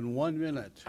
in 1 minute.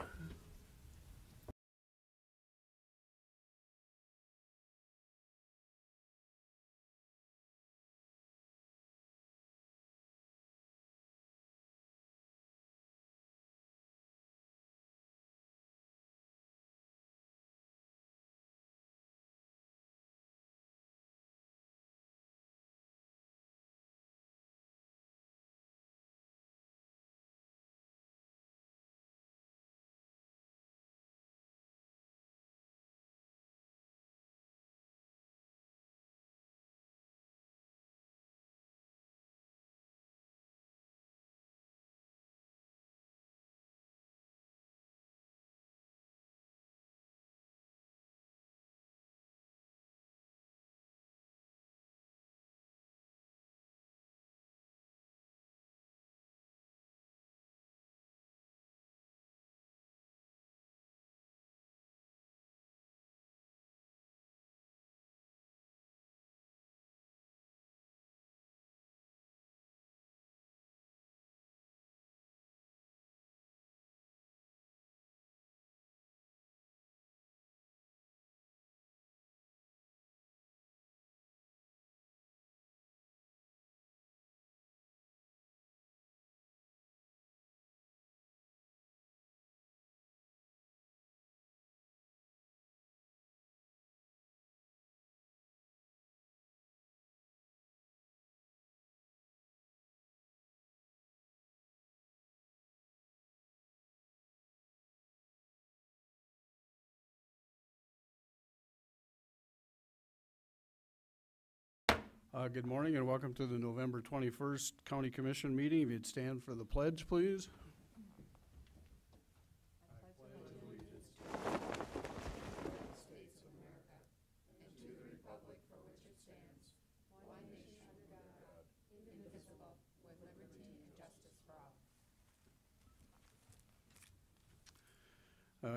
Good morning and welcome to the November 21st County Commission meeting. If you'd stand for the pledge, please.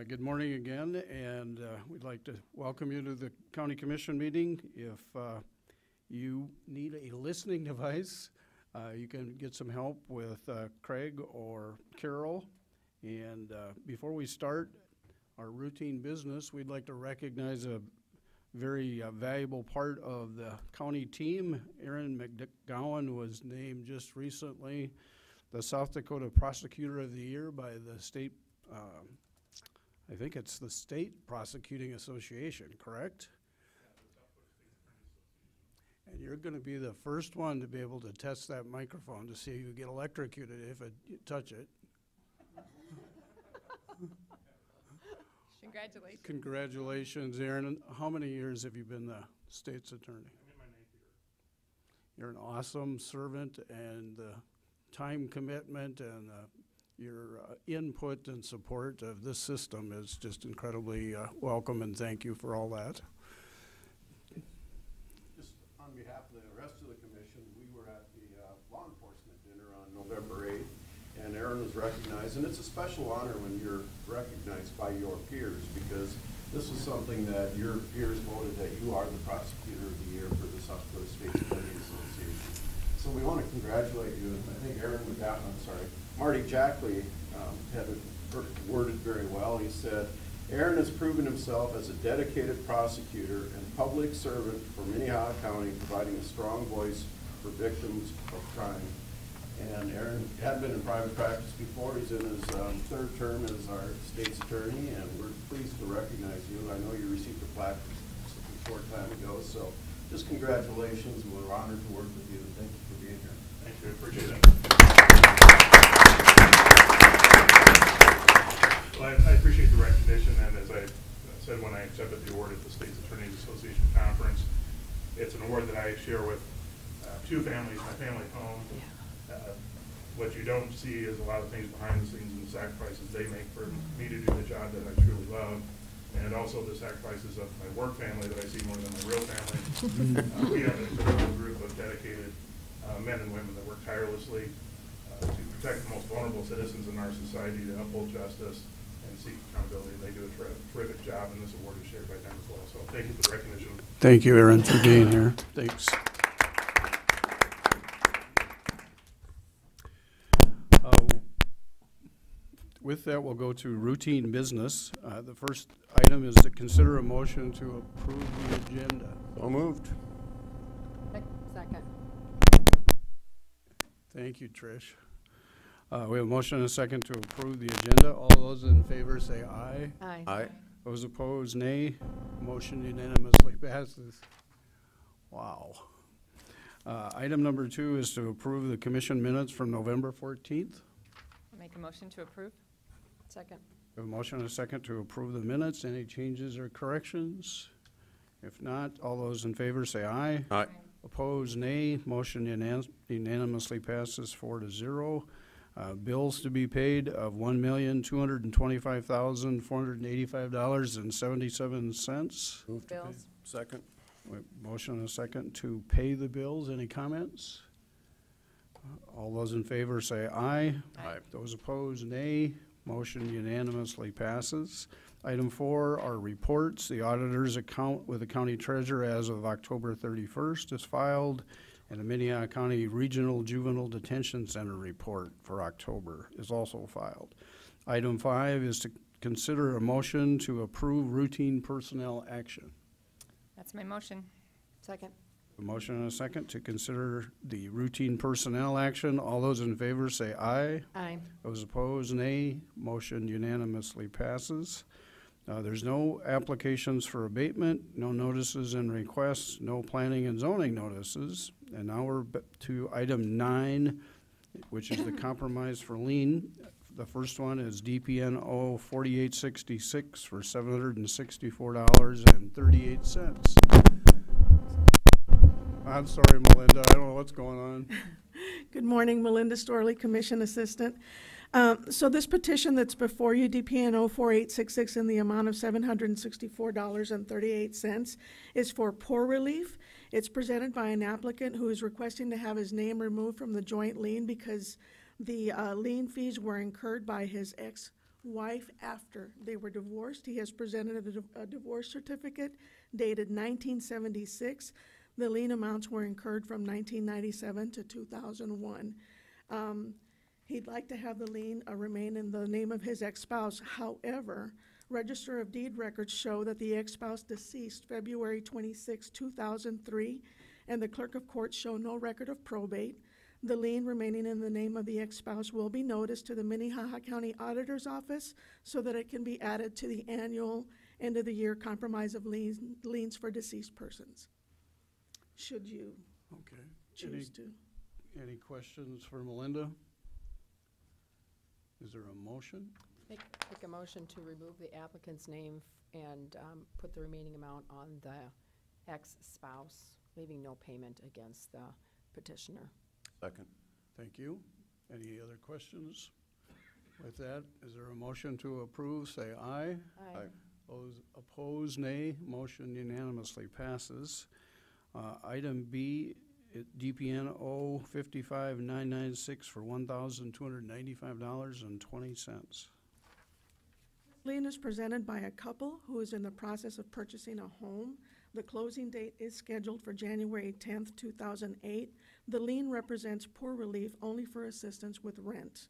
Good morning again, and we'd like to welcome you to the County Commission meeting. If you need a listening device, you can get some help with Craig or Carol. And before we start our routine business, we'd like to recognize a very valuable part of the county team. Aaron McGowan was named just recently the South Dakota Prosecutor of the Year by the state, I think it's the State Prosecuting Association, correct? And you're going to be the first one to be able to test that microphone to see if you get electrocuted if you touch it. Congratulations. Congratulations, Aaron. How many years have you been the state's attorney? I'm in my 9th year. You're an awesome servant, and the time commitment and your input and support of this system is just incredibly welcome, and thank you for all that. On behalf of the rest of the commission, we were at the law enforcement dinner on November 8th, and Aaron was recognized. And it's a special honor when you're recognized by your peers, because this is something that your peers voted that you are the Prosecutor of the Year for the South Dakota State Attorney Association. So we want to congratulate you. And I think Aaron with that one, sorry, Marty Jackley had it worded very well. He said, Aaron has proven himself as a dedicated prosecutor and public servant for Minnehaha County, providing a strong voice for victims of crime. And Aaron had been in private practice before. He's in his third term as our state's attorney, and we're pleased to recognize you. I know you received a plaque a short time ago, so just congratulations. We're honored to work with you, and thank you for being here. Thank you. I appreciate it. Well, I appreciate the recognition, and as I said when I accepted the award at the State's Attorneys Association Conference, it's an award that I share with two families, my family home. Yeah. What you don't see is a lot of things behind the scenes and the sacrifices they make for me to do the job that I truly love, and also the sacrifices of my work family that I see more than my real family. We have an incredible group of dedicated men and women that work tirelessly to protect the most vulnerable citizens in our society, to uphold justice, and seek accountability. They do a terrific job, and this award is shared by them as well. So thank you for the recognition. Thank you, Aaron, for being here. Thanks. With that, we'll go to routine business. The first item is to consider a motion to approve the agenda. So moved. Second. Thank you, Trish. We have a motion and a second to approve the agenda. All those in favor say aye. Aye. Aye. Those opposed, nay. Motion unanimously passes. Wow. Item number 2 is to approve the commission minutes from November 14th. Make a motion to approve. Second. We have a motion and a second to approve the minutes. Any changes or corrections? If not, all those in favor say aye. Aye. Aye. Opposed, nay. Motion unanimously passes 4-0. Bills to be paid of $1,225,485.77. Move to bills. Second. Motion and a second to pay the bills. Any comments? All those in favor say aye. Aye. Those opposed, nay. Motion unanimously passes. Item 4 are reports. The auditor's account with the county treasurer as of October 31st is filed, and the Minnehaha County Regional Juvenile Detention Center report for October is also filed. Item 5 is to consider a motion to approve routine personnel action. That's my motion. Second. A motion and a second to consider the routine personnel action. All those in favor say aye. Aye. Those opposed, nay. Motion unanimously passes. There's no applications for abatement, no notices and requests, no planning and zoning notices. And now we're to item 9, which is the compromise for lien. The first one is DPNO 4866 for $764.38. I'm sorry, Melinda, I don't know what's going on. Good morning, Melinda Storley, Commission Assistant. So this petition that's before you, DPNO 4866 in the amount of $764.38, is for poor relief. It's presented by an applicant who is requesting to have his name removed from the joint lien because the lien fees were incurred by his ex-wife after they were divorced. He has presented a divorce certificate dated 1976. The lien amounts were incurred from 1997 to 2001. He'd like to have the lien remain in the name of his ex-spouse. However, Register of Deed records show that the ex-spouse deceased February 26, 2003, and the clerk of court show no record of probate. The lien remaining in the name of the ex-spouse will be noticed to the Minnehaha County Auditor's Office so that it can be added to the annual end-of-the-year compromise of liens for deceased persons. Should you choose to. Any questions for Melinda? Is there a motion? Make a motion to remove the applicant's name and put the remaining amount on the ex-spouse, leaving no payment against the petitioner. Second. Thank you. Any other questions? With that, is there a motion to approve? Say aye. Aye. Aye. Those opposed, nay. Motion unanimously passes. Item B, DPNO 55996 for $1,295.20. Lien is presented by a couple who is in the process of purchasing a home. The closing date is scheduled for January 10th, 2008. The lien represents poor relief only for assistance with rent.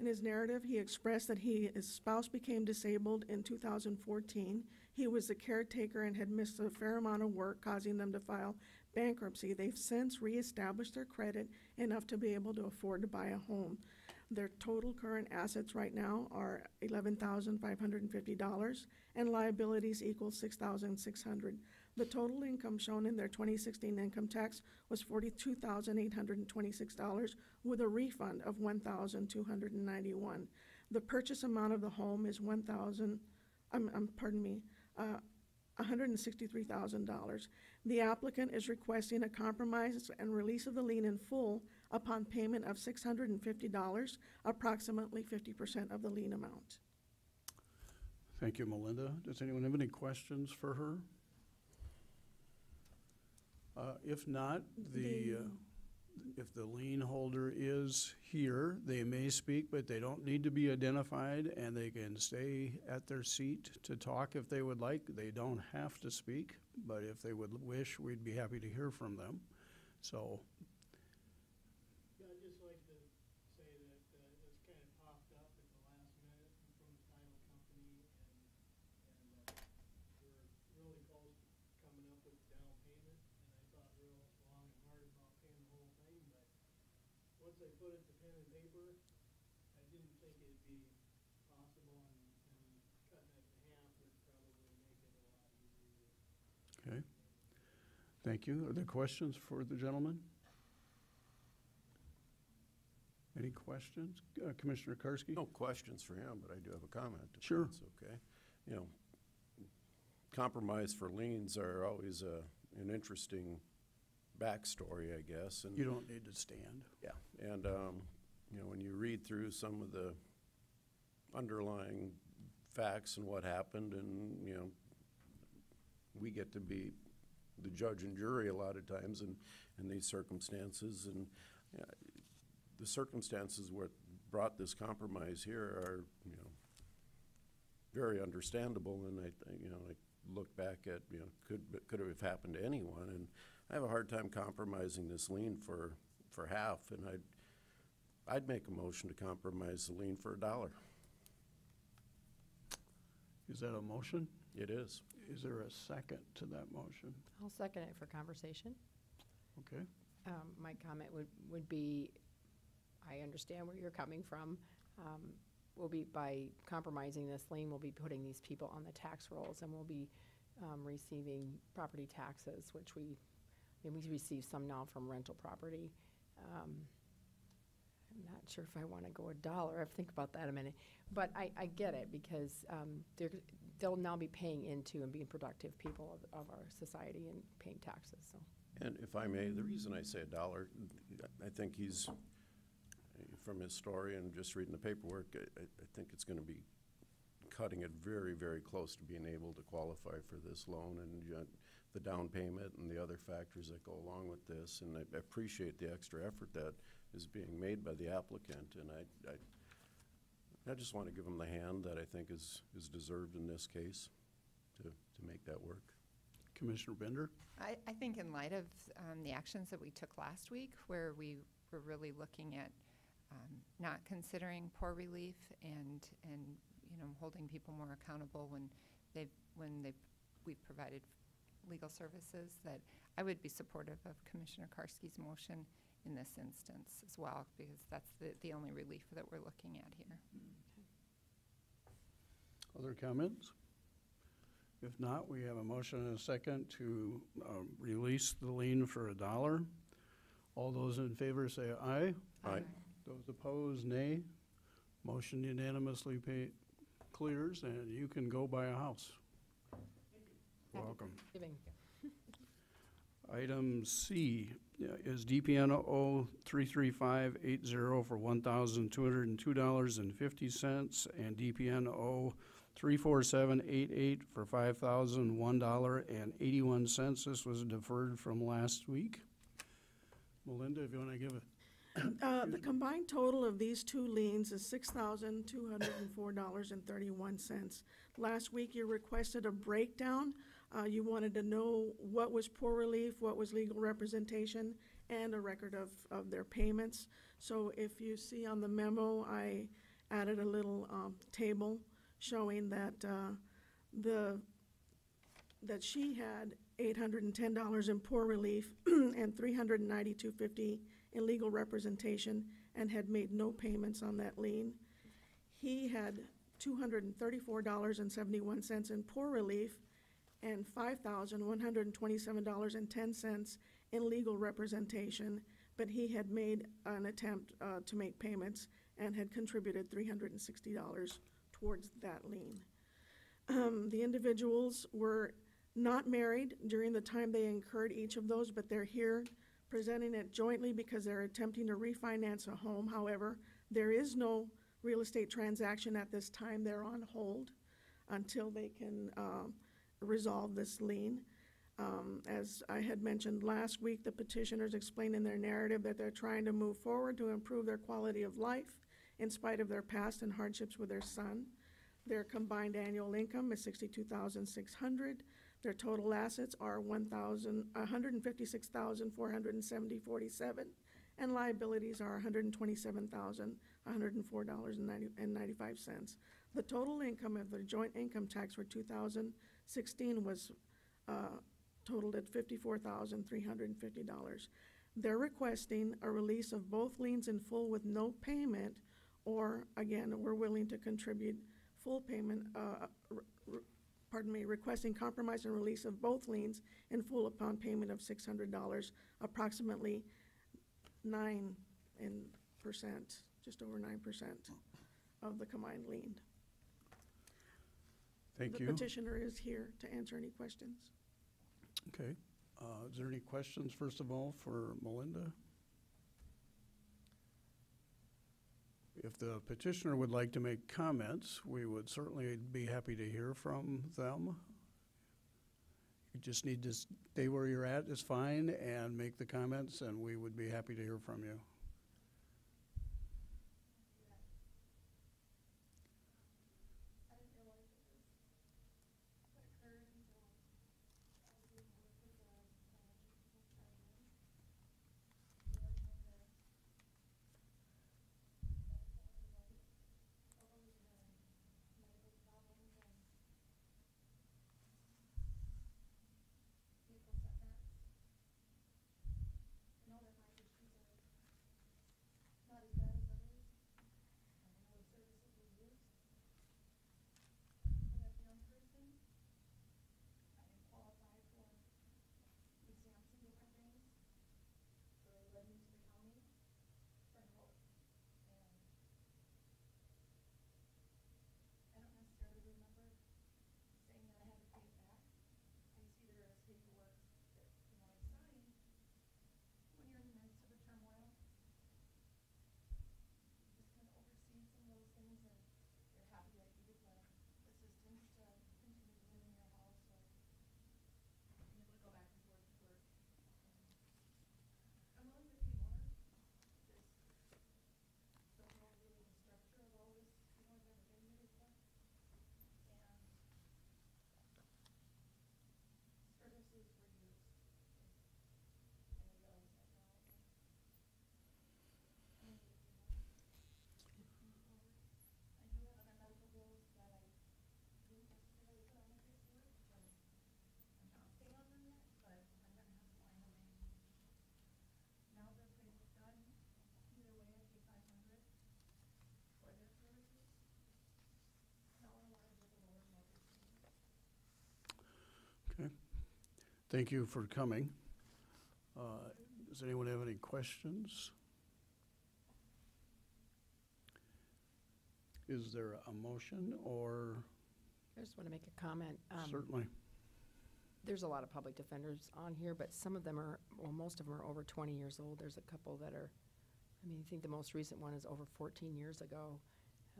In his narrative, he expressed that his spouse became disabled in 2014. He was the caretaker and had missed a fair amount of work, causing them to file bankruptcy. They've since reestablished their credit enough to be able to afford to buy a home. Their total current assets right now are $11,550, and liabilities equal $6,600. The total income shown in their 2016 income tax was $42,826, with a refund of $1,291. The purchase amount of the home is $163,000. The applicant is requesting a compromise and release of the lien in full upon payment of $650, approximately 50% of the lien amount. Thank you, Melinda. Does anyone have any questions for her? If not, if the lien holder is here, they may speak, but they don't need to be identified, and they can stay at their seat to talk if they would like. They don't have to speak, but if they would wish, we'd be happy to hear from them. So. Yeah, I'd just like to say that it's kind of popped up at the last minute from the title company, and we're really close to coming up with down payment, and I thought real long and hard about paying the whole thing, but once I put it to pen and paper, I didn't think it'd be possible, and cutting it in half would probably make it a lot easier. Okay. Thank you. Are there questions for the gentleman? Any questions? Commissioner Karski? No questions for him, but I do have a comment. Sure. That's okay. You know, compromise for liens are always an interesting backstory, I guess. And you don't need to stand. Yeah. And, you know, when you read through some of the underlying facts and what happened, and, you know, we get to be the judge and jury a lot of times in these circumstances, and the circumstances what brought this compromise here are, you know, very understandable, and I look back at, you know, could have happened to anyone, and I have a hard time compromising this lien for half, and I'd make a motion to compromise the lien for $1. Is that a motion? It is. Is there a second to that motion? I'll second it for conversation. Okay. My comment would be, I understand where you're coming from. We'll be, by compromising this lien, we'll be putting these people on the tax rolls, and we'll be receiving property taxes, which we receive some now from rental property. I'm not sure if I want to go $1. I have to think about that a minute. But I get it, because they'll now be paying into and being productive people of our society and paying taxes. So. And if I may, the reason I say $1, I think he's, from his story and just reading the paperwork, I think it's going to be cutting it very, very close to being able to qualify for this loan, and the down payment and the other factors that go along with this. And I appreciate the extra effort that is being made by the applicant, and I just want to give him the hand that I think is deserved in this case to make that work. Commissioner Bender? I think in light of the actions that we took last week, where we were really looking at not considering poor relief and you know, holding people more accountable when we've provided legal services, that I would be supportive of Commissioner Karski's motion in this instance as well, because that's the only relief that we're looking at here. Okay. Other comments? If not, we have a motion and a second to release the lien for $1. All those in favor say aye. Aye. Aye. Those opposed, nay. Motion unanimously clears, and you can go buy a house. Welcome. Item C is DPN 0335580 for $1,202.50, and DPN 0347888 for $5,001.81. This was deferred from last week. Melinda, if you want to give it. The combined total of these two liens is $6,204.31. Last week you requested a breakdown. You wanted to know what was poor relief, what was legal representation, and a record of their payments. So if you see on the memo, I added a little table showing that that she had $810 in poor relief and $392.50 in legal representation, and had made no payments on that lien. He had $234.71 in poor relief and $5,127.10 in legal representation, but he had made an attempt to make payments and had contributed $360 towards that lien. The individuals were not married during the time they incurred each of those, but they're here presenting it jointly because they're attempting to refinance a home. However, there is no real estate transaction at this time. They're on hold until they can resolve this lien. As I had mentioned last week, the petitioners explained in their narrative that they're trying to move forward to improve their quality of life in spite of their past and hardships with their son. Their combined annual income is $62,600. Their total assets are $156,470.47, and liabilities are $127,104.95. The total income of the joint income tax for 2016 was totaled at $54,350. They're requesting a release of both liens in full with no payment, or again, we're willing to contribute full payment, requesting compromise and release of both liens in full upon payment of $600, approximately 9%, just over 9% of the combined lien. Thank you. The petitioner is here to answer any questions. Okay. Is there any questions, first of all, for Melinda? If the petitioner would like to make comments, we would certainly be happy to hear from them. You just need to stay where you're at is fine and make the comments, and we would be happy to hear from you. Thank you for coming. Does anyone have any questions? Is there a motion or? I just want to make a comment. Certainly. There's a lot of public defenders on here, but some of them are, well, most of them are over 20 years old. There's a couple that are, I mean, I think the most recent one is over 14 years ago.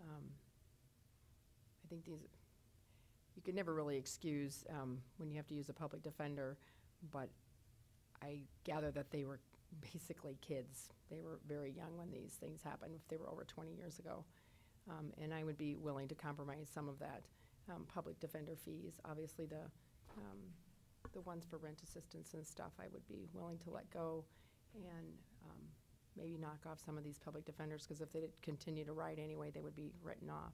I think these, you could never really excuse when you have to use a public defender, but I gather that they were basically kids. They were very young when these things happened, if they were over 20 years ago. And I would be willing to compromise some of that public defender fees. Obviously the ones for rent assistance and stuff I would be willing to let go and maybe knock off some of these public defenders, because if they did continue to write anyway, they would be written off.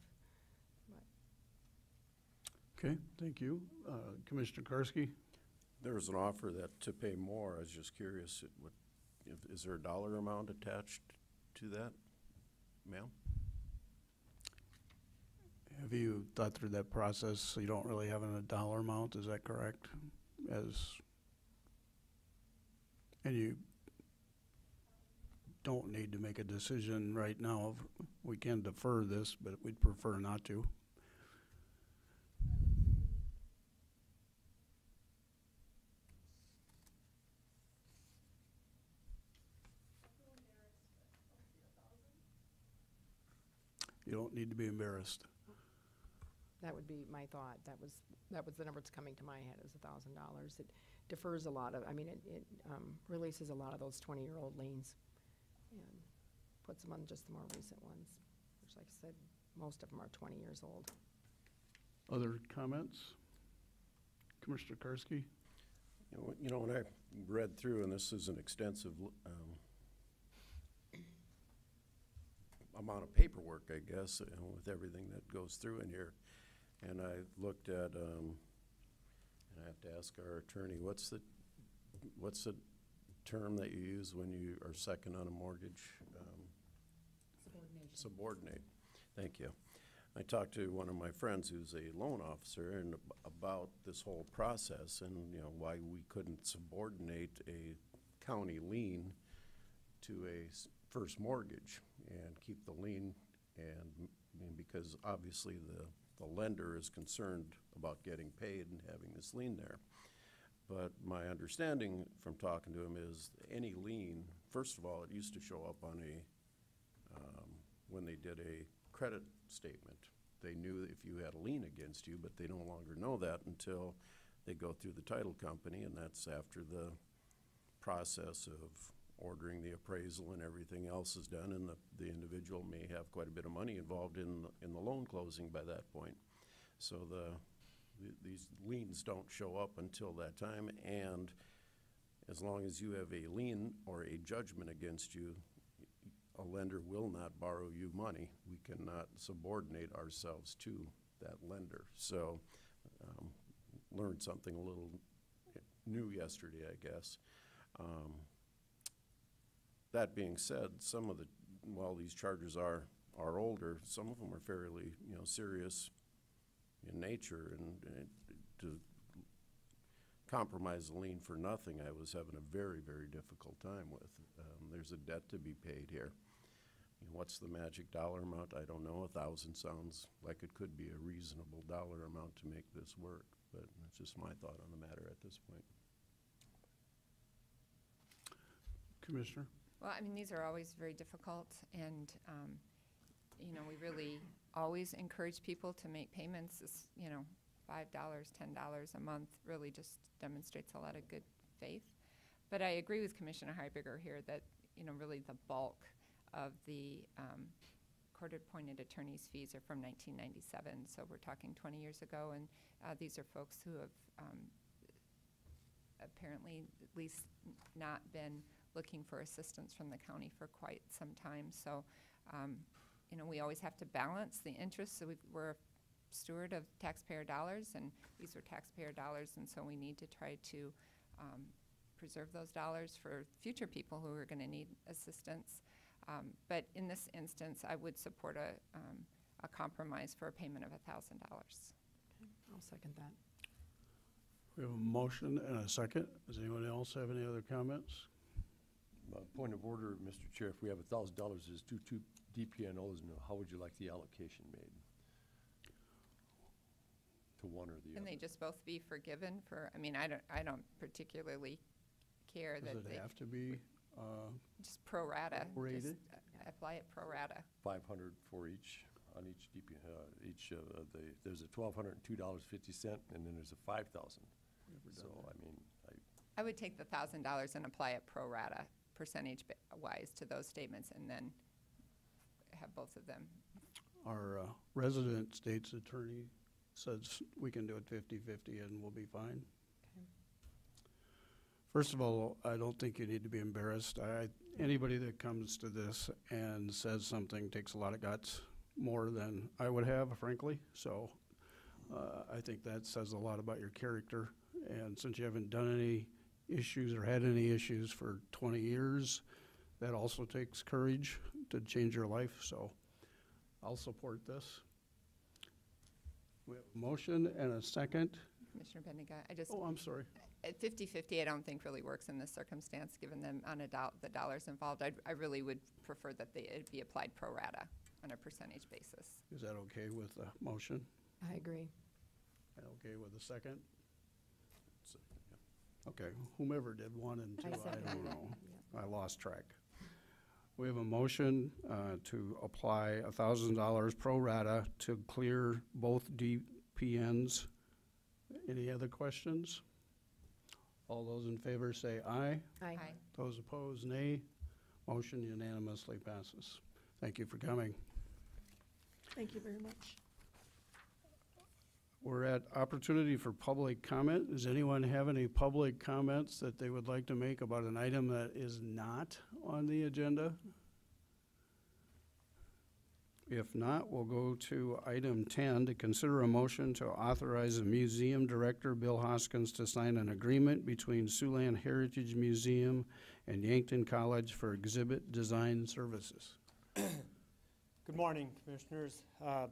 But okay, thank you. Commissioner Karski? There was an offer that to pay more. I was just curious, is there a dollar amount attached to that, ma'am? Have you thought through that process? So you don't really have a dollar amount, is that correct? And you don't need to make a decision right now. We can defer this, but we'd prefer not to. You don't need to be embarrassed. That would be my thought. That was the number that's coming to my head, is $1,000. It defers a lot of, I mean, it releases a lot of those 20-year-old liens and puts them on just the more recent ones, which, like I said, most of them are 20 years old. Other comments? Commissioner Karski? You know, when I read through, and this is an extensive amount of paperwork, I guess, and with everything that goes through in here. And I looked at, and I have to ask our attorney, what's the term that you use when you are second on a mortgage? Subordination. Subordinate. Thank you. I talked to one of my friends who's a loan officer and about this whole process and, you know, why we couldn't subordinate a county lien to a first mortgage and keep the lien, and because obviously the lender is concerned about getting paid and having this lien there. But my understanding from talking to him is any lien, first of all, it used to show up on a, when they did a credit statement. They knew if you had a lien against you, but they no longer know that until they go through the title company, and that's after the process of ordering the appraisal and everything else is done, and the individual may have quite a bit of money involved in the loan closing by that point. So these liens don't show up until that time, and as long as you have a lien or a judgment against you, a lender will not borrow you money. We cannot subordinate ourselves to that lender. So learned something a little new yesterday, I guess. That being said, some of the, while these charges are older, some of them are fairly, you know, serious in nature, and to compromise the lien for nothing, I was having a very, very difficult time with. There's a debt to be paid here. And what's the magic dollar amount? I don't know. 1,000 sounds like it could be a reasonable dollar amount to make this work, but that's just my thought on the matter at this point. Commissioner? Well, I mean, these are always very difficult, and you know, we really always encourage people to make payments. It's, you know, $5, $10 a month really just demonstrates a lot of good faith. But I agree with Commissioner Heiberger here that, you know, really the bulk of the court-appointed attorney's fees are from 1997, so we're talking 20 years ago, and these are folks who have apparently at least not been looking for assistance from the county for quite some time. So, you know, we always have to balance the interests. So we're a steward of taxpayer dollars, and these are taxpayer dollars, and so we need to try to preserve those dollars for future people who are going to need assistance. But in this instance, I would support a compromise for a payment of $1,000. Okay, I'll second that. We have a motion and a second. Does anyone else have any other comments? Point of order, Mr. Chair. If we have $1,000, is due to DPNOs, and how would you like the allocation made? To one or the other? Can they just both be forgiven for? I mean, I don't particularly care. Does it have to be? Just pro rata. Just apply it pro rata. 500 for each on each DP. There's a $1,202.50, and then there's a $5,000. So that. I mean. I would take the $1,000 and apply it pro rata percentage-wise to those statements, and then have both of them. Our resident state's attorney says we can do it 50-50 and we'll be fine. Okay. First of all, I don't think you need to be embarrassed. Anybody that comes to this and says something takes a lot of guts, more than I would have, frankly. So I think that says a lot about your character. And since you haven't done any issues or had any issues for 20 years, that also takes courage to change your life. So I'll support this. We have a motion and a second. Commissioner Bendiga, I just. Oh, I'm sorry. 50-50 I don't think really works in this circumstance, given them on the dollars involved. I really would prefer that it be applied pro rata on a percentage basis. Is that okay with the motion? I agree. And okay with the second? Okay, whomever did one and two, I don't know. Yeah. I lost track. We have a motion to apply $1,000 pro rata to clear both DPNs. Any other questions? All those in favor say aye. Aye. Aye. Those opposed, nay. Motion unanimously passes. Thank you for coming. Thank you very much. We're at opportunity for public comment. Does anyone have any public comments that they would like to make about an item that is not on the agenda? If not, we'll go to item 10, to consider a motion to authorize the museum director, Bill Hoskins, to sign an agreement between Siouxland Heritage Museum and Yankton College for exhibit design services. Good morning, Commissioners.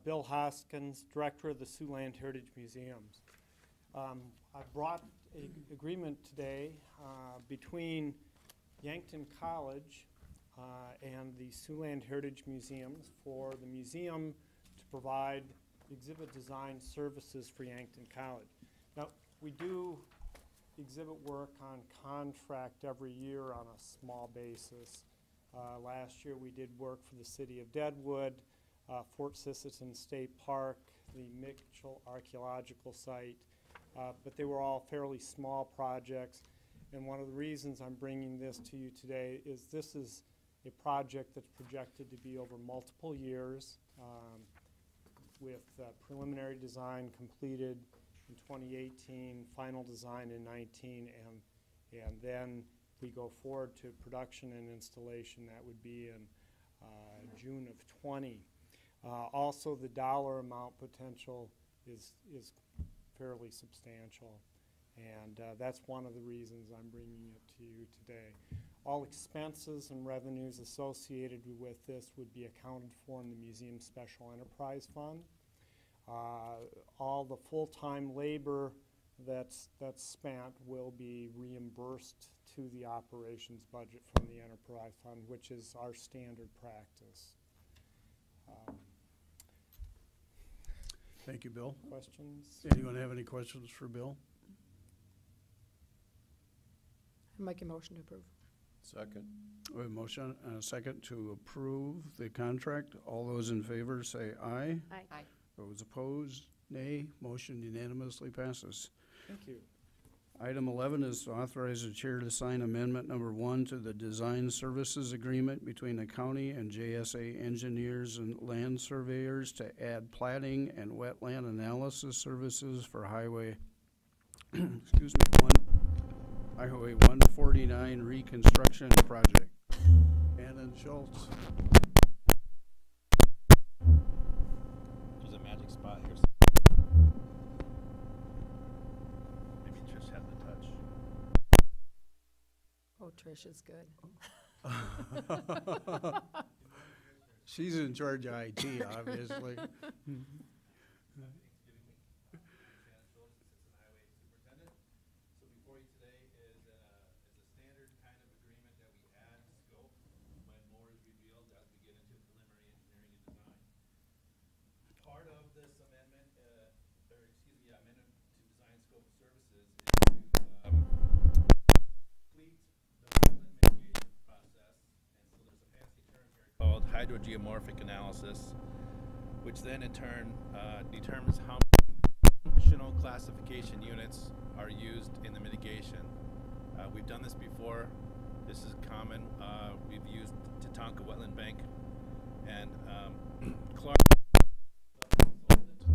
Bill Hoskins, director of the Siouxland Heritage Museums. I brought an agreement today between Yankton College and the Siouxland Heritage Museums for the museum to provide exhibit design services for Yankton College. Now, we do exhibit work on contract every year on a small basis. Last year we did work for the city of Deadwood, Fort Sisseton State Park, the Mitchell Archaeological Site, but they were all fairly small projects. And one of the reasons I'm bringing this to you today is this is a project that's projected to be over multiple years, with preliminary design completed in 2018, final design in 19, and then we go forward to production and installation. That would be in June of 20. Also, the dollar amount potential is fairly substantial, and that's one of the reasons I'm bringing it to you today. All expenses and revenues associated with this would be accounted for in the Museum Special Enterprise Fund. All the full-time labor that's spent will be reimbursed to the operations budget from the Enterprise Fund, which is our standard practice. Thank you, Bill. Questions? Anyone have any questions for Bill? I make a motion to approve. Second. We have a motion and a second to approve the contract. All those in favor say aye. Aye. Aye. Those opposed, nay. Motion unanimously passes. Thank you. Item 11 is to authorize the chair to sign amendment number 1 to the design services agreement between the county and JSA engineers and land surveyors to add platting and wetland analysis services for highway excuse me, Highway 149 reconstruction project. Annan Schultz. There's a magic spot here. Oh, Trish is good. She's in charge of IT, obviously. Hydrogeomorphic analysis, which then in turn determines how many functional classification units are used in the mitigation. We've done this before. This is common. We've used Tatanka Wetland Bank and Clark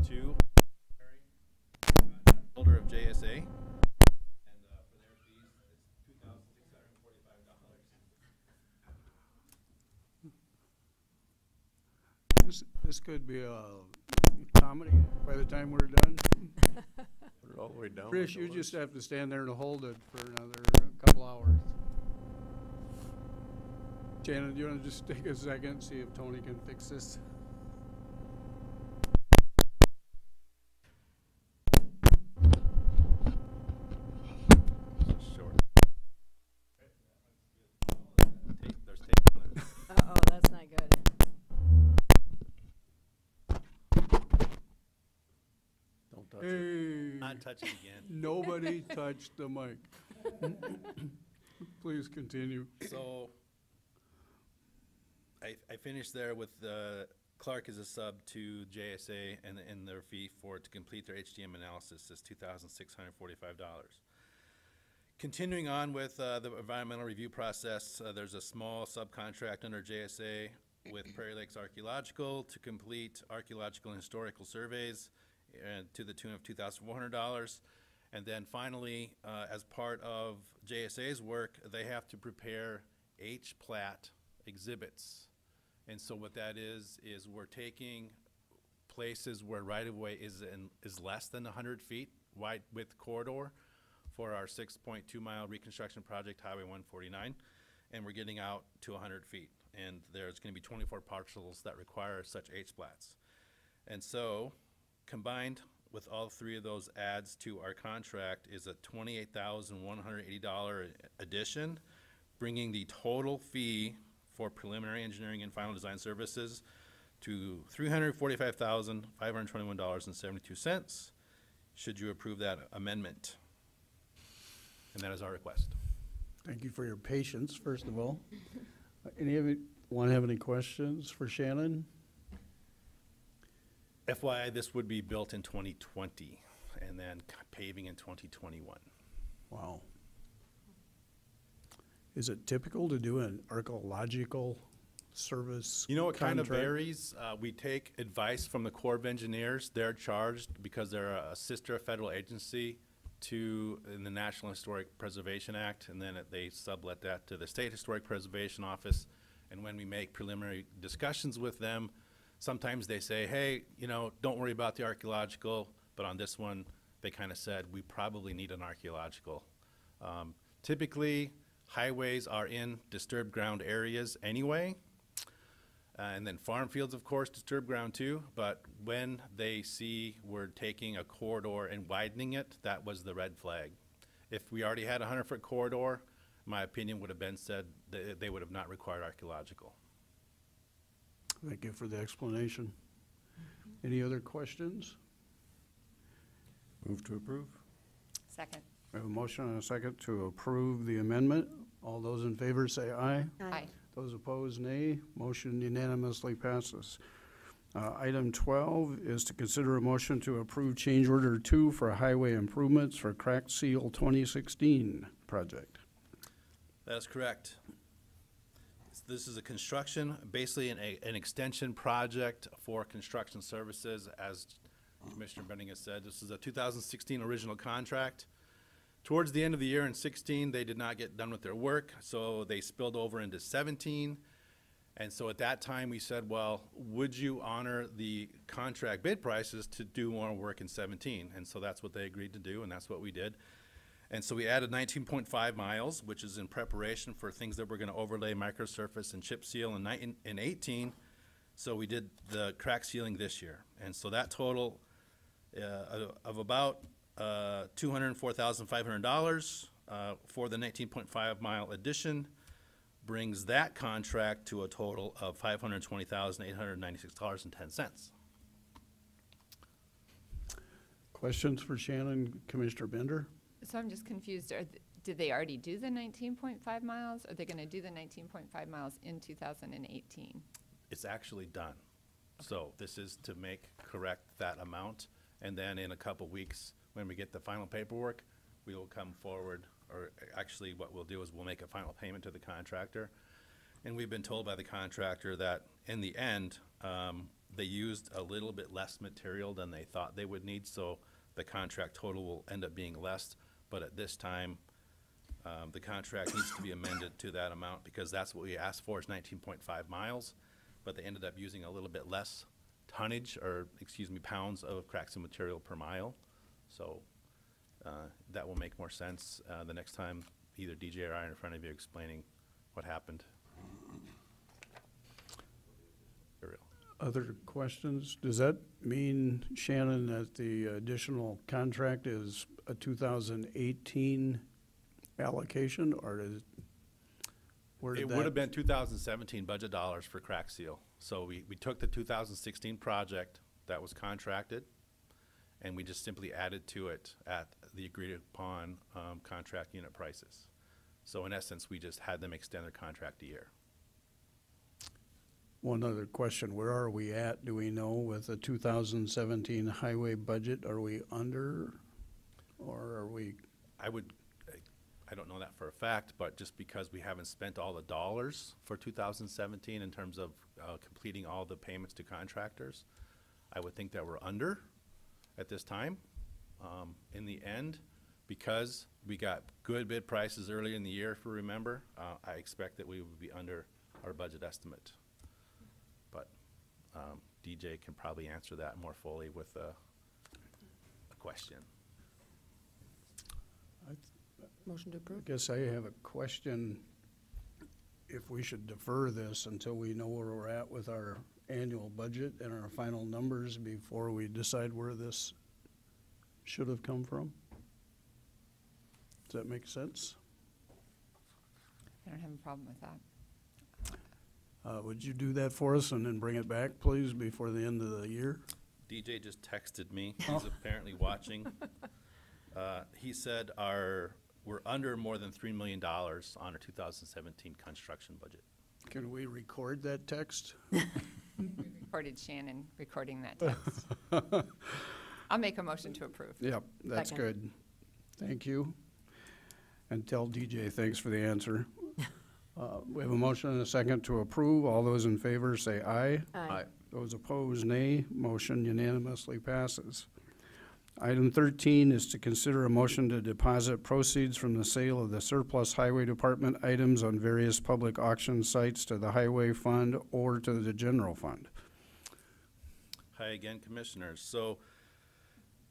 to holder of JSA. This could be a comedy by the time we're done. Put it all the way down. Chris, you just have to stand there and hold it for another couple hours. Shannon, do you want to just take a second and see if Tony can fix this? Touch it again. Nobody touched the mic. Please continue. So I finished there with Clark as a sub to JSA, and their fee for it to complete their HDM analysis is $2,645. Continuing on with the environmental review process, there's a small subcontract under JSA with Prairie Lakes Archaeological to complete archaeological and historical surveys to the tune of $2,400. And then finally, as part of JSA's work, they have to prepare H-plat exhibits. And so what that is we're taking places where right-of-way is less than 100 feet wide width corridor for our 6.2 mile reconstruction project, Highway 149, and we're getting out to 100 feet. And there's gonna be 24 parcels that require such H-plats. And so combined with all three of those adds to our contract is a $28,180 addition, bringing the total fee for preliminary engineering and final design services to $345,521.72, should you approve that amendment. And that is our request. Thank you for your patience, first of all. Anyone have any questions for Shannon? FYI, this would be built in 2020 and then paving in 2021. Wow. Is it typical to do an archaeological service? You know, it kind of varies. We take advice from the Corps of Engineers. They're charged, because they're a sister federal agency to in the National Historic Preservation Act, and then they sublet that to the State Historic Preservation Office. And when we make preliminary discussions with them, sometimes they say, hey, you know, don't worry about the archaeological, but on this one, they kind of said, we probably need an archaeological. Typically, highways are in disturbed ground areas anyway, and then farm fields, of course, disturbed ground too, but when they see we're taking a corridor and widening it, that was the red flag. If we already had a 100-foot corridor, my opinion would have been said that they would have not required archaeological. Thank you for the explanation. Any other questions? Move to approve. Second. We have a motion and a second to approve the amendment. All those in favor say aye. Aye. Aye. Those opposed, nay. Motion unanimously passes. Item 12 is to consider a motion to approve change order 2 for highway improvements for Cracked Seal 2016 project. That is correct. This is a construction, basically an extension project for construction services. As Commissioner Benning has said, this is a 2016 original contract. Towards the end of the year in 16, they did not get done with their work, so they spilled over into 17. And so at that time we said, well, would you honor the contract bid prices to do more work in 17? And so that's what they agreed to do, and that's what we did. And so we added 19.5 miles, which is in preparation for things that we're gonna overlay microsurface and chip seal in 18. So we did the crack sealing this year. And so that total of about $204,500 for the 19.5 mile addition brings that contract to a total of $520,896.10. Questions for Shannon, Commissioner Bender? So I'm just confused. Did they already do the 19.5 miles? Are they going to do the 19.5 miles in 2018? It's actually done. Okay. So this is to correct that amount, and then in a couple weeks, when we get the final paperwork, we will come forward, or actually what we'll do is we'll make a final payment to the contractor. And we've been told by the contractor that in the end, they used a little bit less material than they thought they would need, so the contract total will end up being less. But at this time, the contract needs to be amended to that amount, because that's what we asked for, is 19.5 miles, but they ended up using a little bit less tonnage, or excuse me, pounds of crack seal material per mile. So that will make more sense the next time either DJ or I are in front of you explaining what happened. Other questions? Does that mean, Shannon, that the additional contract is a 2018 allocation, or it would have been 2017 budget dollars for crack seal? So we took the 2016 project that was contracted, and we just simply added to it at the agreed upon contract unit prices. So in essence, we just had them extend their contract a year. One other question, where are we at? Do we know with the 2017 highway budget, are we under, or are we? I don't know that for a fact, but just because we haven't spent all the dollars for 2017 in terms of completing all the payments to contractors, I would think that we're under at this time. In the end, because we got good bid prices early in the year, if we remember, I expect that we would be under our budget estimate. but DJ can probably answer that more fully with a question. Motion to approve. I guess I have a question if we should defer this until we know where we're at with our annual budget and our final numbers before we decide where this should have come from. Does that make sense? I don't have a problem with that. Would you do that for us and then bring it back, please, before the end of the year? DJ just texted me. He's apparently watching. He said we're under more than $3 million on our 2017 construction budget. Can we record that text? We recorded Shannon recording that text. I'll make a motion to approve. Yep, that's good. Thank you. And tell DJ thanks for the answer. We have a motion and a second to approve. All those in favor say aye. Aye. Aye. Those opposed, nay. Motion unanimously passes. Item 13 is to consider a motion to deposit proceeds from the sale of the surplus highway department items on various public auction sites to the highway fund or to the general fund. Hi again, commissioners. So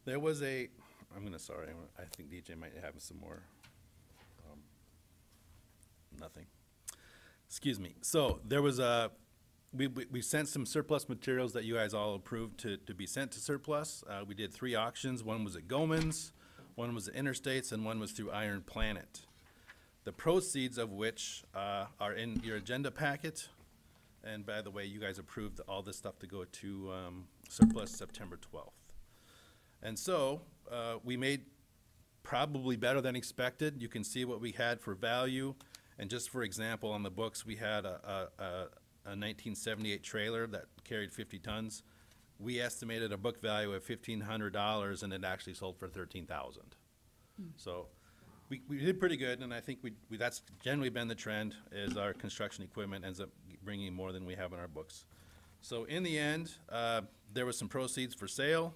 there was a, I think DJ might have some more. Excuse me. So there was a, we sent some surplus materials that you guys all approved to be sent to surplus. We did three auctions. One was at Goman's, one was at Interstates, and one was through Iron Planet. The proceeds of which are in your agenda packet. And by the way, you guys approved all this stuff to go to surplus September 12th. And so we made probably better than expected. You can see what we had for value. And just for example, on the books, we had a 1978 trailer that carried 50 tons. We estimated a book value of $1,500, and it actually sold for $13,000. So we did pretty good, and I think we that's generally been the trend, is our construction equipment ends up bringing more than we have in our books. So in the end, there was some proceeds for sale,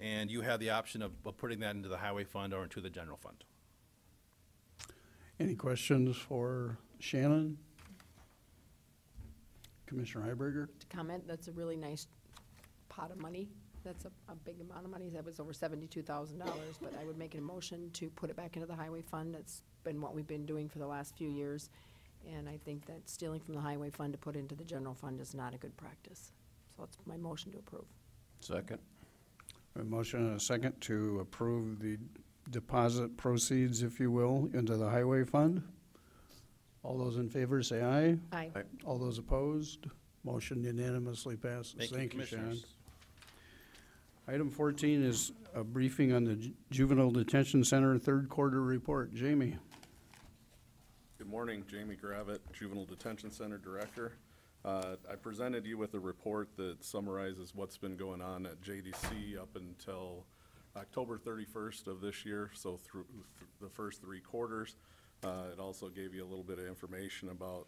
and you have the option of putting that into the highway fund or into the general fund. Any questions for Shannon? Commissioner Heiberger? To comment, that's a really nice pot of money. That's a big amount of money. That was over $72,000, but I would make a motion to put it back into the highway fund. That's been what we've been doing for the last few years. And I think that stealing from the highway fund to put into the general fund is not a good practice. So it's my motion to approve. Second. A motion and a second to approve the deposit proceeds, if you will, into the highway fund. All those in favor say aye. Aye. Aye. All those opposed, motion unanimously passes. Thank you, Sharon. Item 14 is a briefing on the Juvenile Detention Center third quarter report. Jamie. Good morning, Jamie Gravitt, Juvenile Detention Center Director. I presented you with a report that summarizes what's been going on at JDC up until October 31st of this year, so through the first three quarters. It also gave you a little bit of information about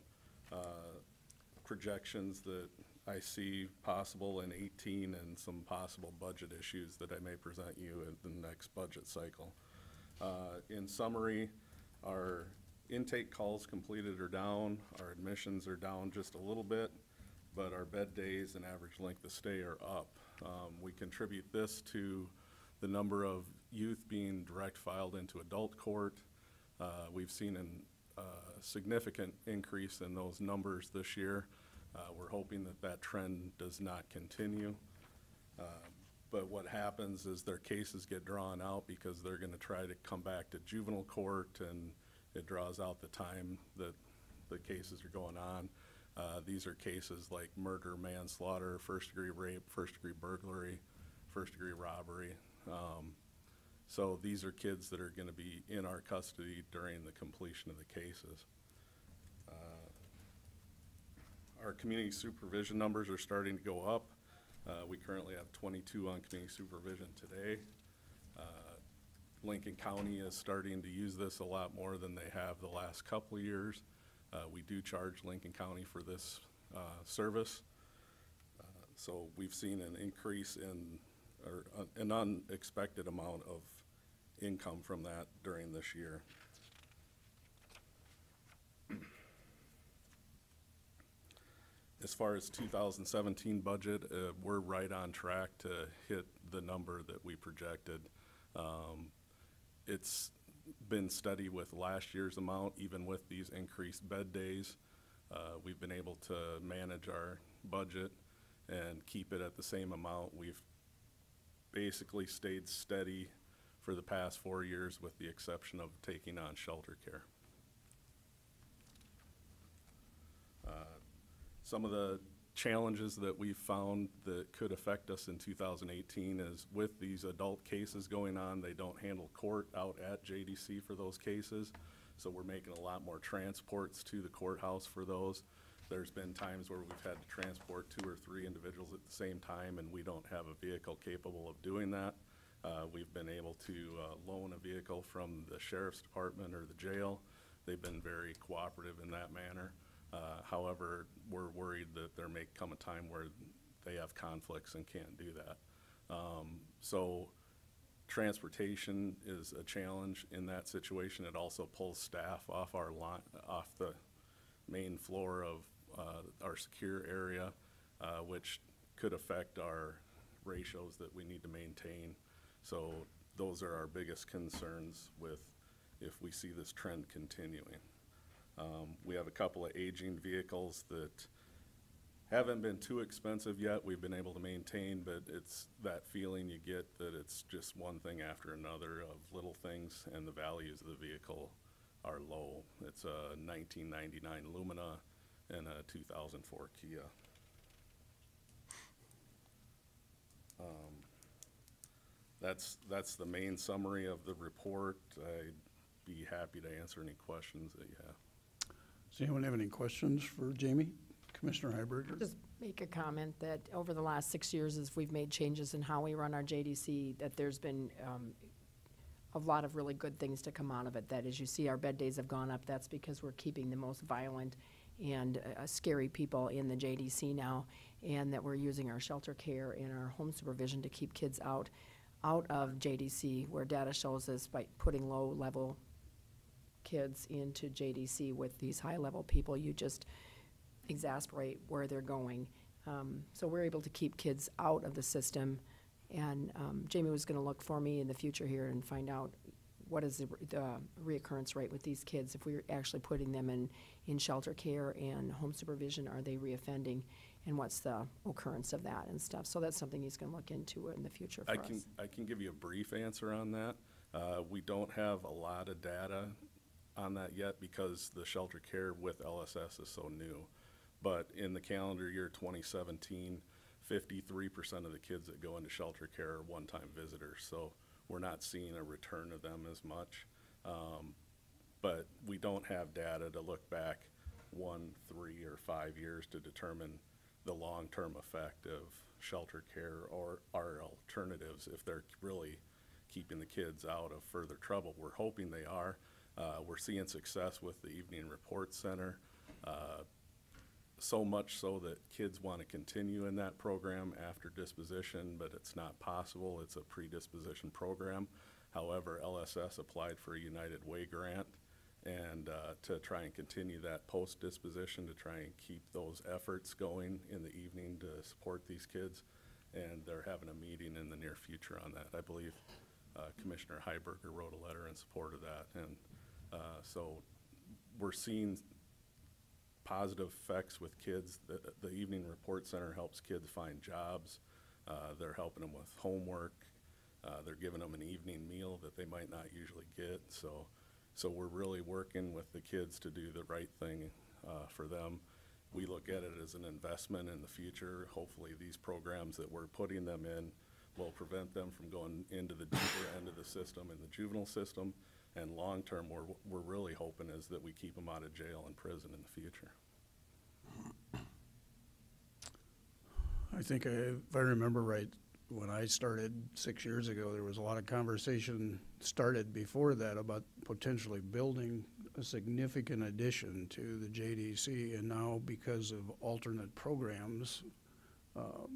projections that I see possible in 18 and some possible budget issues that I may present you in the next budget cycle. In summary, our intake calls completed are down, our admissions are down just a little bit, but our bed days and average length of stay are up. We contribute this to the number of youth being direct filed into adult court. We've seen a significant increase in those numbers this year. We're hoping that that trend does not continue. But what happens is their cases get drawn out because they're gonna try to come back to juvenile court, and it draws out the time that the cases are going on. These are cases like murder, manslaughter, first degree rape, first degree burglary, first degree robbery. So these are kids that are going to be in our custody during the completion of the cases. Our community supervision numbers are starting to go up. We currently have 22 on community supervision today. Lincoln County is starting to use this a lot more than they have the last couple of years. We do charge Lincoln County for this service. So we've seen an increase in or an unexpected amount of income from that during this year. As far as 2017 budget, we're right on track to hit the number that we projected. It's been steady with last year's amount, even with these increased bed days. We've been able to manage our budget and keep it at the same amount. We've basically stayed steady for the past 4 years, with the exception of taking on shelter care. Some of the challenges that we've found that could affect us in 2018 is, with these adult cases going on, they don't handle court out at JDC for those cases, so we're making a lot more transports to the courthouse for those. There's been times where we've had to transport 2 or 3 individuals at the same time, and we don't have a vehicle capable of doing that. We've been able to loan a vehicle from the sheriff's department or the jail. They've been very cooperative in that manner. However, we're worried that there may come a time where they have conflicts and can't do that. So transportation is a challenge in that situation. It also pulls staff off our line, off the main floor of our secure area, which could affect our ratios that we need to maintain. So those are our biggest concerns with if we see this trend continuing. We have a couple of aging vehicles that haven't been too expensive yet. We've been able to maintain, but it's that feeling you get that it's just one thing after another of little things, and the values of the vehicle are low. It's a 1999 Lumina and a 2004 Kia. That's the main summary of the report. I'd be happy to answer any questions that you have. Does anyone have any questions for Jamie? Commissioner Heiberger? Just make a comment that over the last 6 years, as we've made changes in how we run our JDC, that there's been a lot of really good things to come out of it. That, as you see, our bed days have gone up. That's because we're keeping the most violent and scary people in the JDC now, and that we're using our shelter care and our home supervision to keep kids out of JDC, where data shows us by putting low-level kids into JDC with these high-level people, you just exasperate where they're going. So we're able to keep kids out of the system, and Jamie was going to look for me in the future here and find out what is the reoccurrence rate with these kids. If we're actually putting them in shelter care and home supervision, are they reoffending, and what's the occurrence of that and stuff. So that's something he's going to look into in the future for us. I can give you a brief answer on that. We don't have a lot of data on that yet because the shelter care with LSS is so new. But in the calendar year 2017, 53% of the kids that go into shelter care are one-time visitors. So we're not seeing a return of them as much. But we don't have data to look back 1, 3, or 5 years to determine the long-term effect of shelter care or our alternatives if they're really keeping the kids out of further trouble. We're hoping they are. We're seeing success with the Evening Report Center, so much so that kids want to continue in that program after disposition, but it's not possible. It's a predisposition program. However, LSS applied for a United Way grant and to try and continue that post-disposition, to try and keep those efforts going in the evening to support these kids. And they're having a meeting in the near future on that. I believe Commissioner Heiberger wrote a letter in support of that. And so we're seeing positive effects with kids. The Evening Report Center helps kids find jobs. They're helping them with homework. They're giving them an evening meal that they might not usually get. So we're really working with the kids to do the right thing for them. We look at it as an investment in the future. Hopefully these programs that we're putting them in will prevent them from going into the deeper end of the system, in the juvenile system, and long term we're really hoping is that we keep them out of jail and prison in the future. I think if I remember right, when I started 6 years ago, there was a lot of conversation started before that about potentially building a significant addition to the JDC, and now because of alternate programs,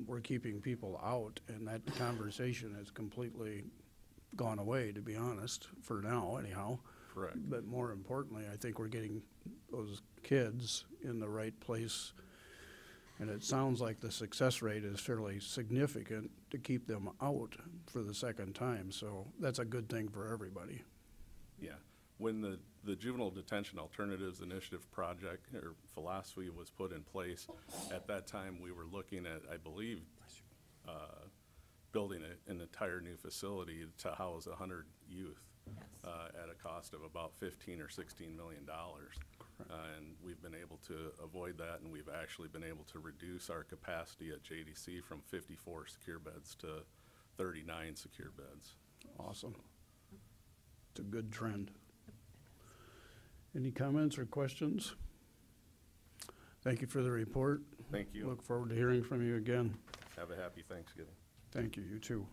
we're keeping people out, and that conversation has completely gone away, to be honest, for now anyhow. Correct. But more importantly, I think we're getting those kids in the right place And it sounds like the success rate is fairly significant to keep them out for the second time. So that's a good thing for everybody. Yeah. When the Juvenile Detention Alternatives Initiative project or philosophy was put in place, at that time we were looking at, I believe, building an entire new facility to house 100 youth. Yes. At a cost of about $15 or $16 million. And we've been able to avoid that, and we've actually been able to reduce our capacity at JDC from 54 secure beds to 39 secure beds. Awesome. So. It's a good trend. Any comments or questions? Thank you for the report. Thank you. Look forward to hearing from you again. Have a happy Thanksgiving. Thank you, you too.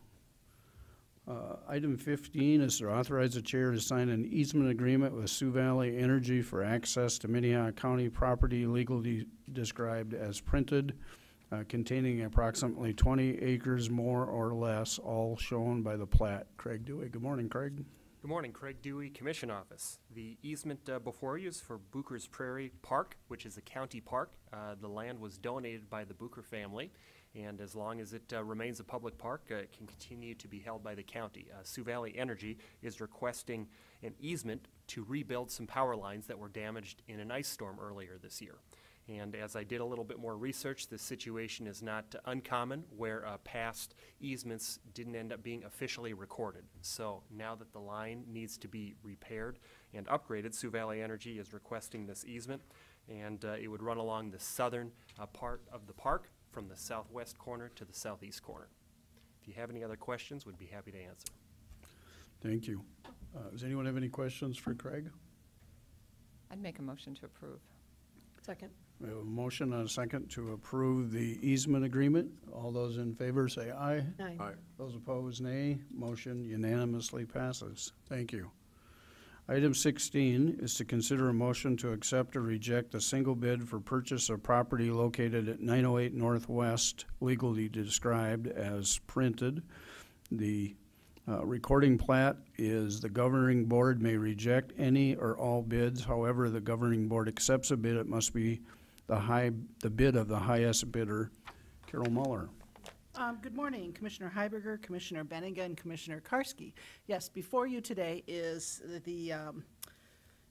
Item 15 is to authorize the chair to sign an easement agreement with Sioux Valley Energy for access to Minnehaha County property legally described as printed, containing approximately 20 acres more or less, all shown by the plat. Craig Dewey. Good morning, Craig. Good morning, Craig Dewey, Commission Office. The easement before you is for Bucher's Prairie Park, which is a county park. The land was donated by the Bucher family. And as long as it remains a public park, it can continue to be held by the county. Sioux Valley Energy is requesting an easement to rebuild some power lines that were damaged in an ice storm earlier this year. And as I did a little bit more research, this situation is not uncommon where past easements didn't end up being officially recorded. So now that the line needs to be repaired and upgraded, Sioux Valley Energy is requesting this easement. And it would run along the southern part of the park, from the southwest corner to the southeast corner. If you have any other questions, we'd be happy to answer. Thank you. Does anyone have any questions for Craig? I'd make a motion to approve. Second. We have a motion and a second to approve the easement agreement. All those in favor say aye. Aye. Aye. Those opposed, nay. Motion unanimously passes. Thank you. Item 16 is to consider a motion to accept or reject a single bid for purchase of property located at 908 Northwest, legally described as printed. The recording plat is the governing board may reject any or all bids. However, the governing board accepts a bid, it must be the bid of the highest bidder. Carol Muller. Good morning, Commissioner Heiberger, Commissioner Benninga, and Commissioner Karski. Yes, before you today is the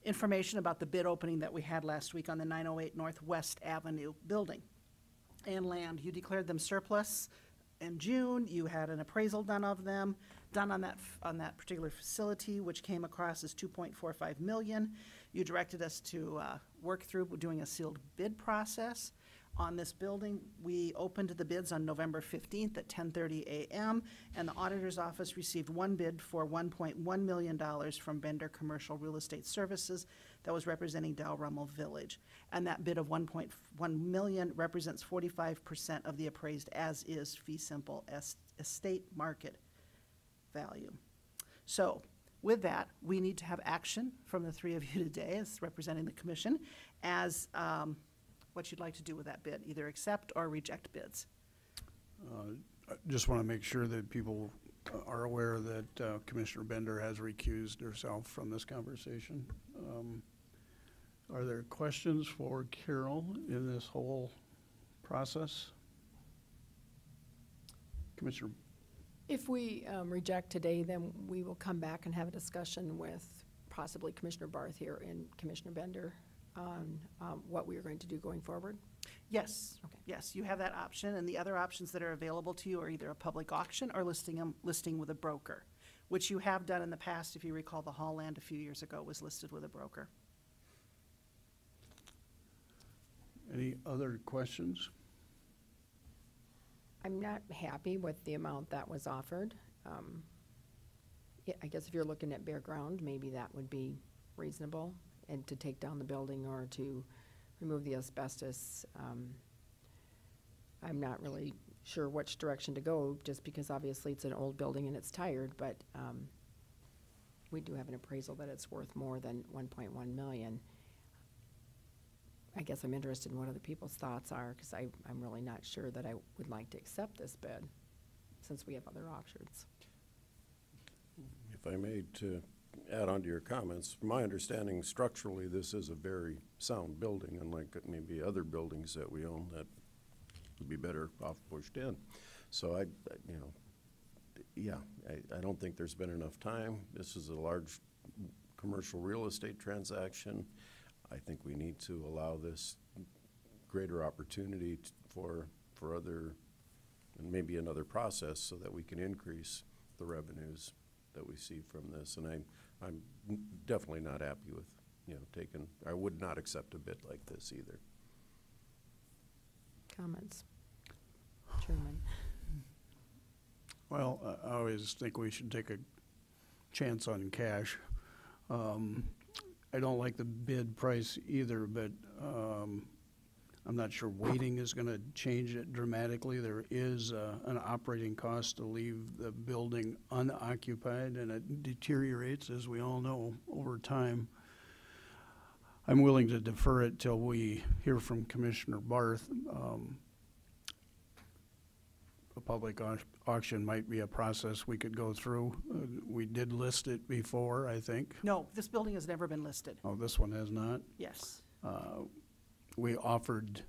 information about the bid opening that we had last week on the 908 Northwest Avenue building and land. You declared them surplus in June. You had an appraisal done of them, done on that particular facility, which came across as $2.45 million. You directed us to work through doing a sealed bid process on this building. We opened the bids on November 15th at 10:30 a.m. and the auditor's office received one bid for $1.1 million from Bender Commercial Real Estate Services that was representing Dal Rummel Village. And that bid of $1.1 million represents 45% of the appraised as is fee simple estate market value. So with that, we need to have action from the three of you today as representing the commission as what you'd like to do with that bid, either accept or reject bids. I just want to make sure that people are aware that Commissioner Bender has recused herself from this conversation. Are there questions for Carol in this whole process? Commissioner? If we reject today, then we will come back and have a discussion with possibly Commissioner Barth here and Commissioner Bender on what we are going to do going forward? Yes. Okay. Yes, you have that option, and the other options that are available to you are either a public auction or listing with a broker, which you have done in the past. If you recall, the Hall land a few years ago was listed with a broker. Any other questions? I'm not happy with the amount that was offered. Yeah, I guess if you're looking at bare ground, maybe that would be reasonable, and to take down the building or to remove the asbestos. I'm not really sure which direction to go, just because obviously it's an old building and it's tired, but we do have an appraisal that it's worth more than 1.1 million. I guess I'm interested in what other people's thoughts are, because I'm really not sure that I would like to accept this bid since we have other options. If I may, to add on to your comments, from my understanding, structurally this is a very sound building, unlike maybe other buildings that we own that would be better off pushed in. So I don't think there's been enough time. This is a large commercial real estate transaction. I think we need to allow this greater opportunity for other, and maybe another process, so that we can increase the revenues that we see from this. And I'm definitely not happy with, taking, I would not accept a bid like this either. Comments? Chairman. Well, I always think we should take a chance on cash. I don't like the bid price either, but I'm not sure waiting is going to change it dramatically. There is an operating cost to leave the building unoccupied, and it deteriorates, as we all know, over time. I'm willing to defer it till we hear from Commissioner Barth. A public auction might be a process we could go through. We did list it before, I think. No, this building has never been listed. Oh, this one has not? Yes. We offered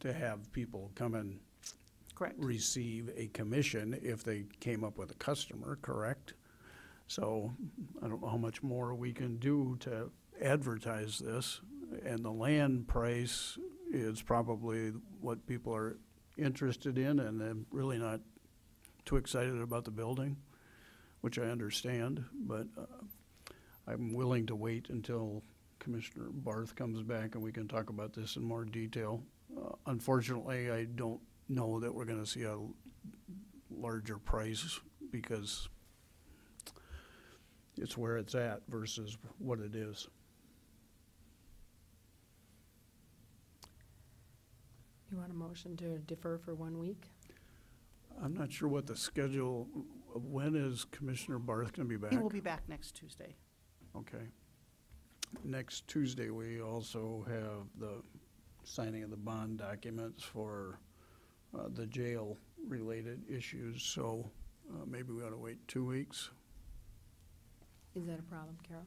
to have people come and correct. Receive a commission if they came up with a customer, correct? So I don't know how much more we can do to advertise this, and the land price is probably what people are interested in, and I'm really not too excited about the building, which I understand, but I'm willing to wait until Commissioner Barth comes back and we can talk about this in more detail. Unfortunately, I don't know that we're going to see a larger price because it's where it's at versus what it is. You want a motion to defer for 1 week? I'm not sure what the schedule, when is Commissioner Barth going to be back? He will be back next Tuesday. Okay. Next Tuesday we also have the signing of the bond documents for the jail related issues, so maybe we ought to wait 2 weeks. Is that a problem, Carol?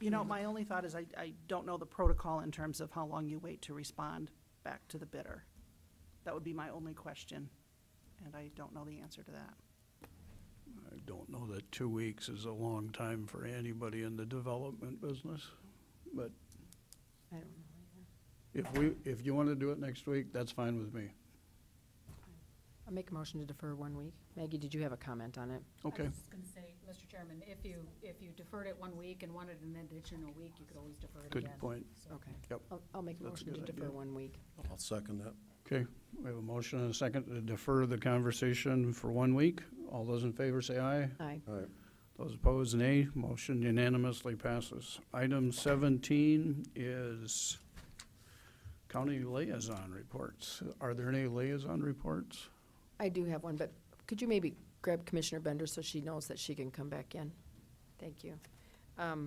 You know, my only thought is I don't know the protocol in terms of how long you wait to respond back to the bidder. That would be my only question, and I don't know the answer to that. I don't know that 2 weeks is a long time for anybody in the development business, but I don't know either. If you want to do it next week, that's fine with me. I'll make a motion to defer 1 week. Maggie, did you have a comment on it? Okay. I was going to say, Mr. Chairman, if you deferred it 1 week and wanted an additional week, you could always defer it again. Good point. So okay. Yep. I'll make a motion to defer 1 week. I'll second that. Okay. We have a motion and a second to defer the conversation for 1 week. All those in favor say aye. Aye. Aye. Those opposed, nay. Motion unanimously passes. Item 17 is county liaison reports. Are there any liaison reports? I do have one, but could you maybe grab Commissioner Bender so she knows that she can come back in? Thank you.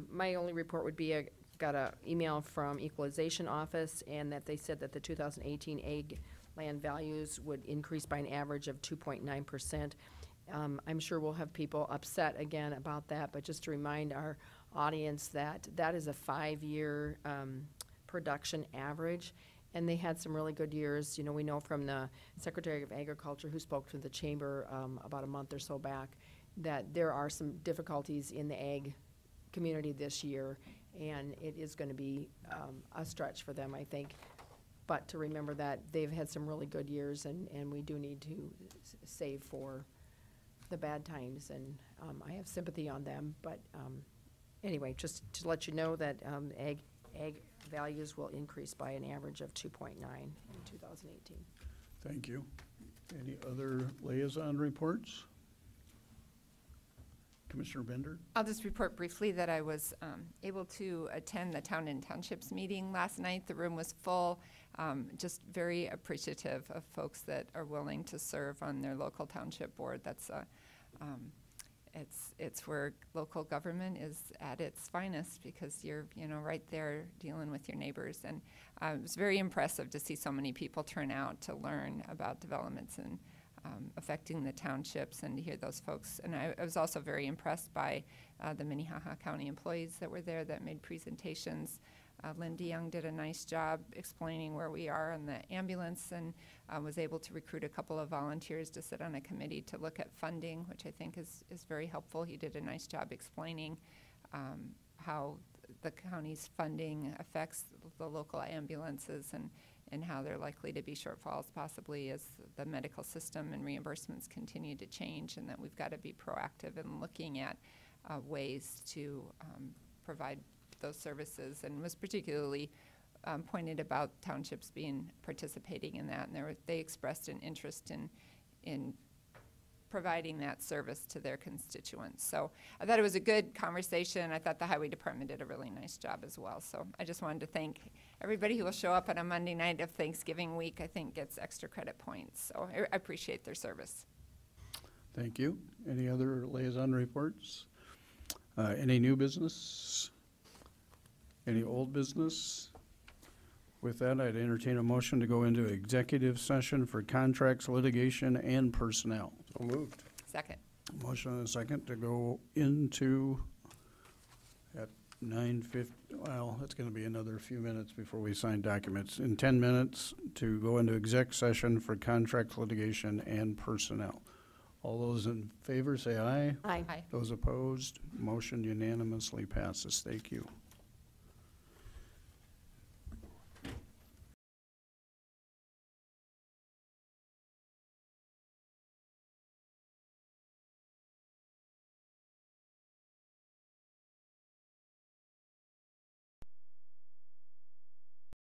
My only report would be I got an email from Equalization Office, and that they said that the 2018 ag land values would increase by an average of 2.9%. I'm sure we'll have people upset again about that, but just to remind our audience that that is a 5-year production average. And they had some really good years. You know, we know from the Secretary of Agriculture, who spoke to the chamber about a month or so back, that there are some difficulties in the ag community this year, and it is going to be a stretch for them, I think. But to remember that they've had some really good years, and we do need to save for the bad times, and I have sympathy on them. But anyway, just to let you know that ag values will increase by an average of 2.9 in 2018. Thank you. Any other liaison reports? Commissioner Bender? I'll just report briefly that I was able to attend the Town and Townships meeting last night. The room was full. Just very appreciative of folks that are willing to serve on their local township board. That's a it's where local government is at its finest, because you're right there dealing with your neighbors, and it was very impressive to see so many people turn out to learn about developments and affecting the townships, and to hear those folks. And I was also very impressed by the Minnehaha County employees that were there that made presentations Lynn DeYoung did a nice job explaining where we are on the ambulance, and was able to recruit a couple of volunteers to sit on a committee to look at funding, which I think is very helpful. He did a nice job explaining how the county's funding affects the local ambulances and how they're likely to be shortfalls possibly as the medical system and reimbursements continue to change, and that we've got to be proactive in looking at ways to provide those services, and was particularly pointed about townships being participating in that, and they expressed an interest in providing that service to their constituents. So I thought it was a good conversation. I thought the highway department did a really nice job as well. So I just wanted to thank everybody who will show up on a Monday night of Thanksgiving week. I think gets extra credit points. So I appreciate their service. Thank you. Any other liaison reports? Any new business? Any old business? With that, I'd entertain a motion to go into executive session for contracts, litigation, and personnel. So moved. Second. Motion and a second to go into at 9:50. Well, it's going to be another few minutes before we sign documents. In 10 minutes to go into exec session for contract, litigation, and personnel. All those in favor say aye. Aye. Those opposed, motion unanimously passes. Thank you.